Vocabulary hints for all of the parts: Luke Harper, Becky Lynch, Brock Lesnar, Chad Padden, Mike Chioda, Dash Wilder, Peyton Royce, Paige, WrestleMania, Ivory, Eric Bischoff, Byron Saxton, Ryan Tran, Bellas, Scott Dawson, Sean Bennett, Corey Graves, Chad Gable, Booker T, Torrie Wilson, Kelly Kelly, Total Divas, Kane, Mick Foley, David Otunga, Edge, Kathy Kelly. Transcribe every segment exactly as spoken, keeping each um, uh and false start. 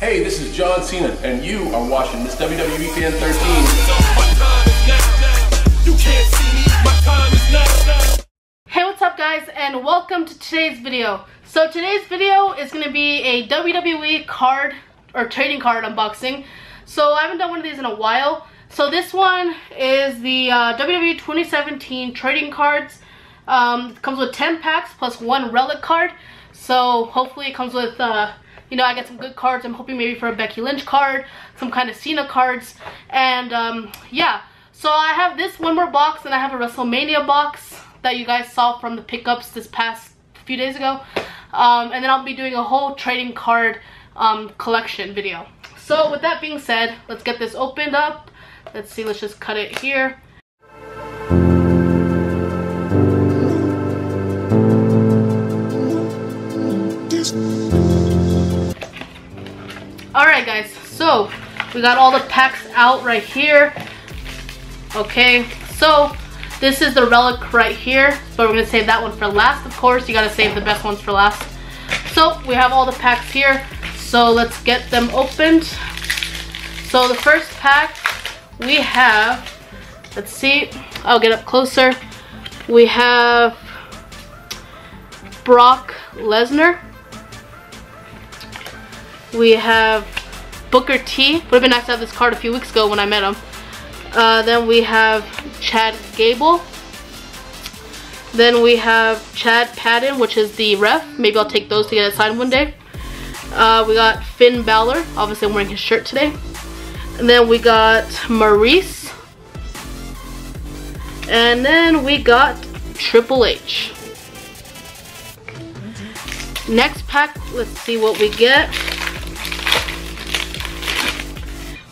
Hey, this is John Cena, and you are watching this W W E Fan thirteen. Hey, what's up guys, and welcome to today's video. So today's video is going to be a W W E card, or trading card unboxing. So I haven't done one of these in a while. So this one is the uh, W W E twenty seventeen trading cards. Um, it comes with ten packs plus one relic card. So hopefully it comes with... Uh, You know, I got some good cards. I'm hoping maybe for a Becky Lynch card, some kind of Cena cards, and um, yeah. So I have this one more box, and I have a WrestleMania box that you guys saw from the pickups this past few days ago. Um, and then I'll be doing a whole trading card um, collection video. So with that being said, let's get this opened up. Let's see, let's just cut it here. Alright guys, so we got all the packs out right here. Okay, so this is the relic right here, but we're going to save that one for last, of course. You got to save the best ones for last. So we have all the packs here, so let's get them opened. So the first pack we have, let's see, I'll get up closer. We have Brock Lesnar. We have Booker T. Would have been nice to have this card a few weeks ago when I met him. Uh, then we have Chad Gable. Then we have Chad Padden, which is the ref. Maybe I'll take those to get it signed one day. Uh, we got Finn Balor. Obviously, I'm wearing his shirt today. And then we got Maurice. And then we got Triple H. Next pack, let's see what we get.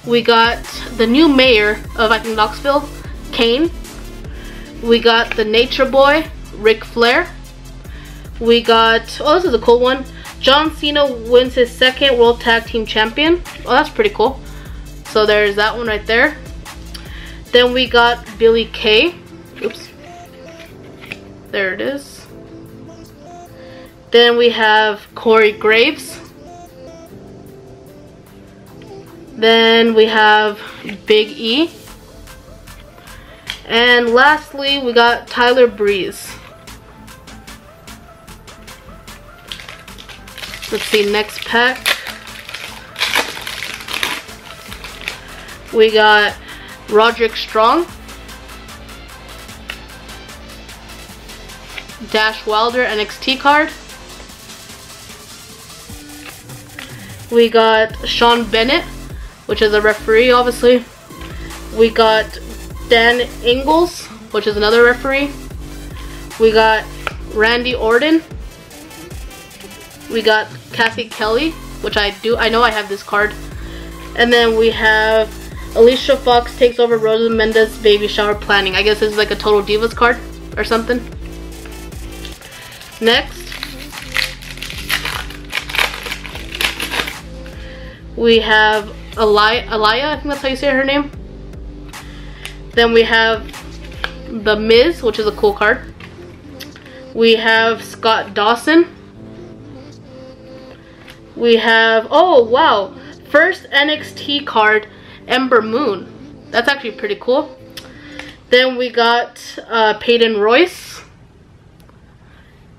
We got the new mayor of, I think, Knoxville, Kane. We got the Nature Boy, Ric Flair. We got, oh, this is a cool one. John Cena wins his second World Tag Team Champion. Oh, that's pretty cool. So there's that one right there. Then we got Billie Kay. Oops. There it is. Then we have Corey Graves. Then we have Big E. And lastly, we got Tyler Breeze. Let's see, next pack. We got Roderick Strong. Dash Wilder N X T card. We got Sean Bennett, which is a referee, obviously. We got Dan Ingalls, which is another referee. We got Randy Orton. We got Kathy Kelly, which I do, I know I have this card. And then we have Alicia Fox takes over Rosa Mendes baby shower planning. I guess this is like a Total Divas card or something. Next, we have Aliyah, Aliyah, I think that's how you say her name. Then we have The Miz, which is a cool card. We have Scott Dawson. We have, oh wow, first N X T card, Ember Moon. That's actually pretty cool. Then we got uh, Peyton Royce.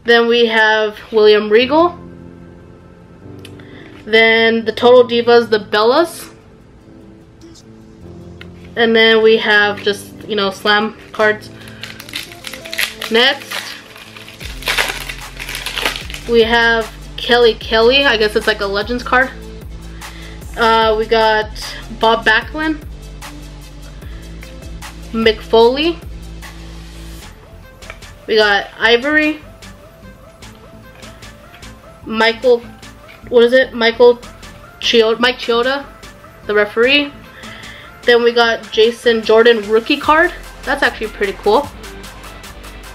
Then we have William Regal. Then the Total Divas, the Bellas. And then we have just, you know, slam cards. Next, we have Kelly Kelly. I guess it's like a Legends card. Uh, we got Bob Backlund. Mick Foley. We got Ivory. Michael... What is it? Michael Chioda, Mike Chioda, the referee. Then we got Jason Jordan rookie card. That's actually pretty cool.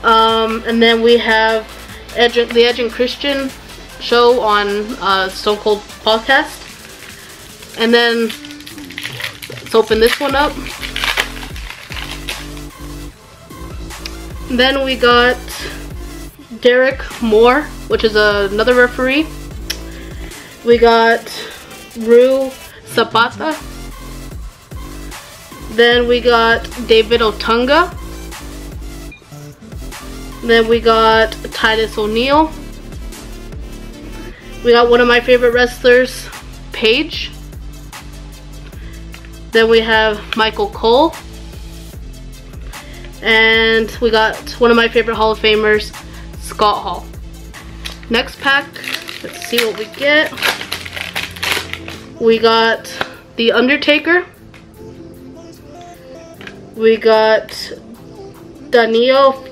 Um, and then we have Edge, the Edge and Christian show on uh, Stone Cold podcast. And then let's open this one up. Then we got Derek Moore, which is uh, another referee. We got Rue Zapata. Then we got David Otunga. Then we got Titus O'Neil. We got one of my favorite wrestlers, Paige. Then we have Michael Cole. And we got one of my favorite Hall of Famers, Scott Hall. Next pack, let's see what we get. We got The Undertaker. We got Danilo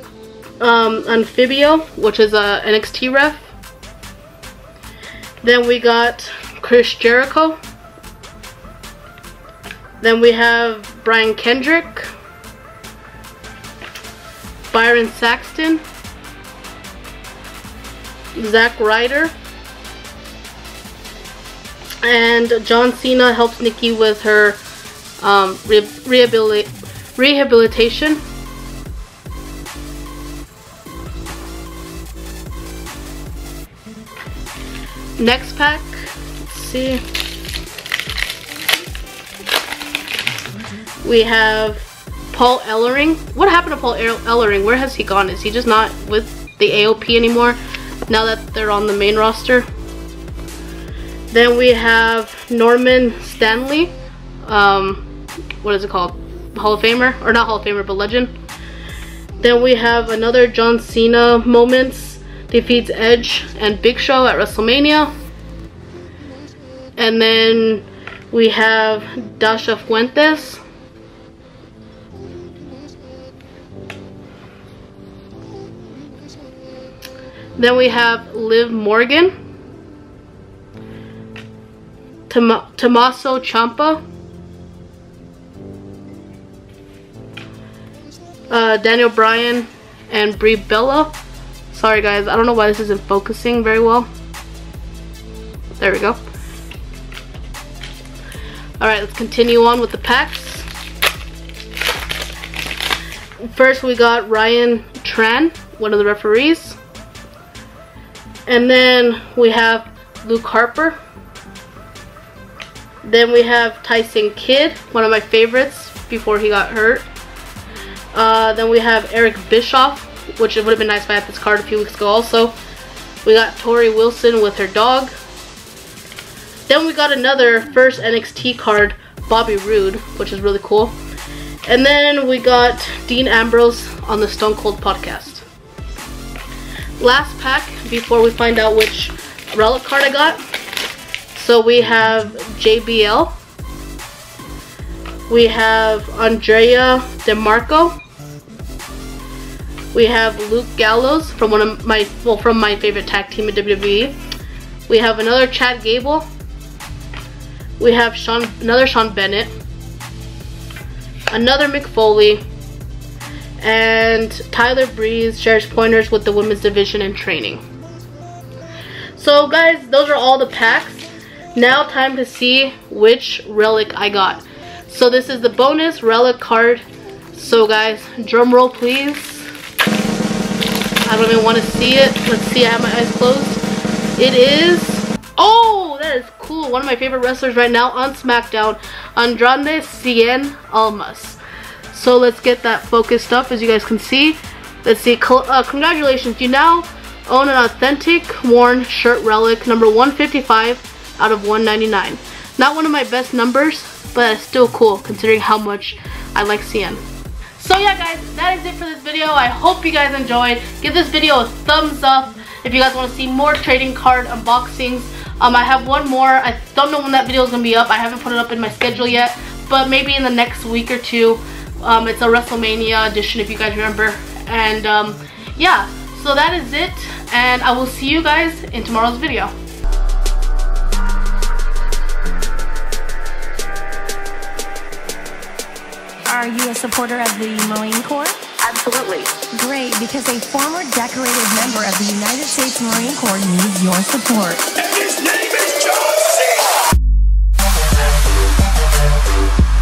um, Anfibio, which is a N X T ref. Then we got Chris Jericho. Then we have Brian Kendrick, Byron Saxton, Zack Ryder, and John Cena helps Nikki with her um, re rehabilit rehabilitation. Next pack, let's see. We have Paul Ellering. What happened to Paul Ellering? Where has he gone? Is he just not with the A O P anymore now that they're on the main roster? Then we have Norman Stanley. Um, what is it called? Hall of Famer, or not Hall of Famer, but legend. Then we have another John Cena moments. Defeats Edge and Big Show at WrestleMania. And then we have Dasha Fuentes. Then we have Liv Morgan. Tom- Tommaso Ciampa. Uh, Daniel Bryan and Brie Bella. Sorry guys, I don't know why this isn't focusing very well. There we go. Alright, let's continue on with the packs. First we got Ryan Tran, one of the referees. And then we have Luke Harper. Then we have Tyson Kidd, one of my favorites before he got hurt. Uh, then we have Eric Bischoff, which it would have been nice if I had this card a few weeks ago also. We got Tori Wilson with her dog. Then we got another first N X T card, Bobby Roode, which is really cool. And then we got Dean Ambrose on the Stone Cold podcast. Last pack before we find out which relic card I got. So we have J B L. We have Andrea DeMarco. We have Luke Gallows from one of my well from my favorite tag team in W W E. We have another Chad Gable. We have Sean another Sean Bennett. Another Mick Foley. And Tyler Breeze shares pointers with the women's division and training. So guys, those are all the packs. Now time to see which relic I got. So this is the bonus relic card. So guys, drum roll please. I don't even want to see it. Let's see, I have my eyes closed. It is, oh, that is cool. One of my favorite wrestlers right now on SmackDown, Andrade Cien Almas. So let's get that focused up, as you guys can see. Let's see, uh, congratulations. You now own an authentic worn shirt relic, number one fifty-five out of one ninety-nine. Not one of my best numbers, but it's still cool considering how much I like Cien. So yeah guys, that is it for this video. I hope you guys enjoyed. Give this video a thumbs up if you guys want to see more trading card unboxings. Um, I have one more. I don't know when that video is going to be up. I haven't put it up in my schedule yet, but maybe in the next week or two. Um, it's a WrestleMania edition if you guys remember. And um, yeah, so that is it. And I will see you guys in tomorrow's video. Are you a supporter of the Marine Corps? Absolutely. Great, because a former decorated member of the United States Marine Corps needs your support. And his name is